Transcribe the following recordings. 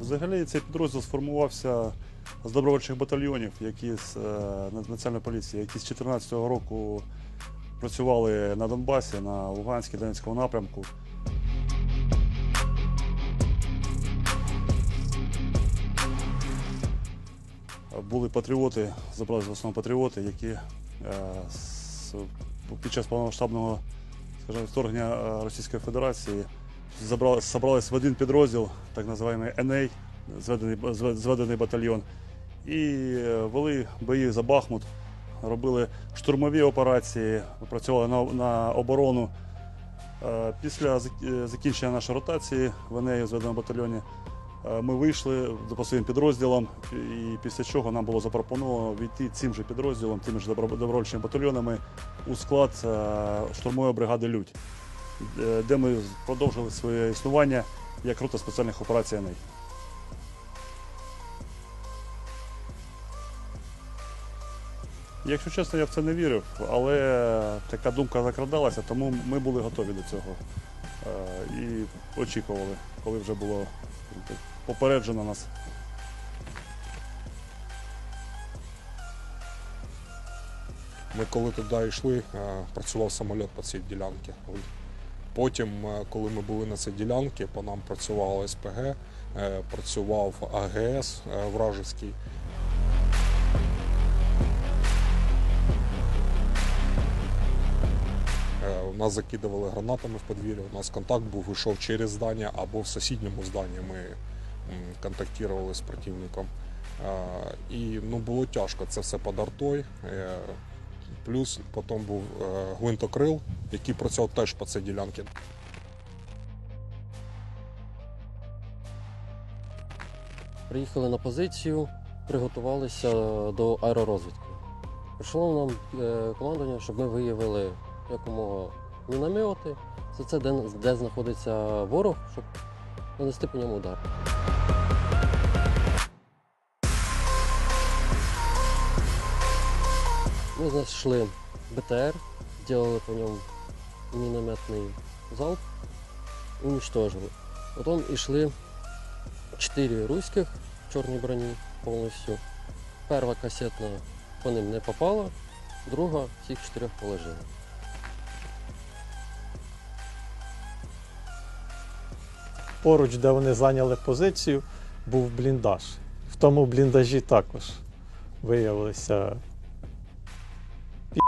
Взагалі цей підрозділ сформувався з добровольчих батальйонів, які з Національної поліції, які з 2014 року працювали на Донбасі, на Луганській, Донецькому напрямку. Були патріоти, забрали в основному патріоти, які під час повномасштабного вторгнення Російської Федерації зібрались в один підрозділ, так званий Еней, зведений батальйон, і вели бої за Бахмут, робили штурмові операції, працювали на оборону. Після закінчення нашої ротації в Енеї, зведеному батальйоні, ми вийшли по своїм підрозділам, і після чого нам було запропоновано війти цим же підрозділом, тими ж добровольчими батальйонами у склад штурмової бригади «Лють», де ми продовжили своє існування як рота спеціальних операцій «Еней». Якщо чесно, я в це не вірив, але така думка закрадалася, тому ми були готові до цього і очікували, коли вже було попереджено нас. Ми коли туди йшли, працював самоліт по цій ділянці. Потім, коли ми були на цій ділянці, по нам працювало СПГ, працював АГС вражеський. Нас закидували гранатами в подвір'я, у нас контакт був, вийшов через здання або в сусідньому зданні ми контактували з противником. І ну, було тяжко, це все під артою. Плюс потім був гвинтокрил, який працював теж по цій ділянці. Приїхали на позицію, приготувалися до аеророзвідки. Прийшло нам командування, щоб ми виявили якомога міномети, це де знаходиться ворог, щоб нанести по ньому удар. Ми знайшли БТР, зробили по ньому мінометний залп, уничтожили. Потім йшли 4 руських в чорній броні повністю. Перша касетна по ним не попала, друга всіх 4 положила. Поруч, де вони зайняли позицію, був бліндаж. В тому бліндажі також виявилися пі***.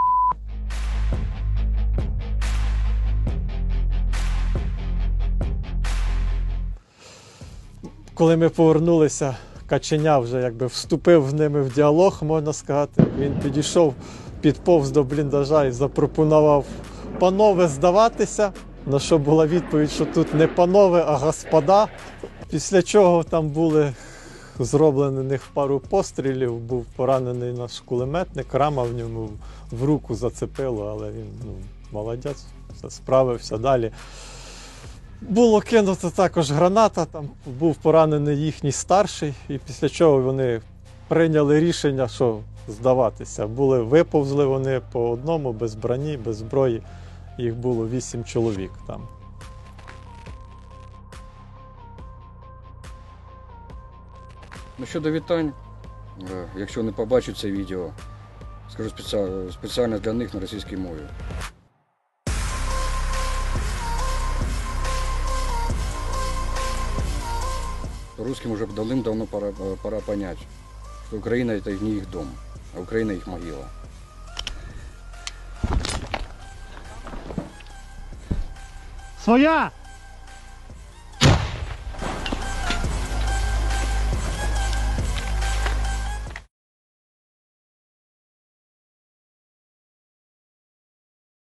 Коли ми повернулися, Каченя вже якби вступив з ними в діалог, можна сказати. Він підійшов, підповз до бліндажа і запропонував: панове, здаватися. На що була відповідь, що тут не панове, а господа. Після чого там були зроблені пару пострілів, був поранений наш кулеметник, рама в ньому в руку зацепило, але він молодець, все справився далі. Було кинуто також граната, там був поранений їхній старший, і після чого вони прийняли рішення, що здаватися. Виповзли вони по одному, без броні, без зброї. Їх було 8 чоловік там. Ну, щодо вітань, якщо не побачать це відео, скажу спеціально для них на російській мові. Русским уже давним-давно пора понять, що Україна – це не їх дом, а Україна – їх могила. Своя!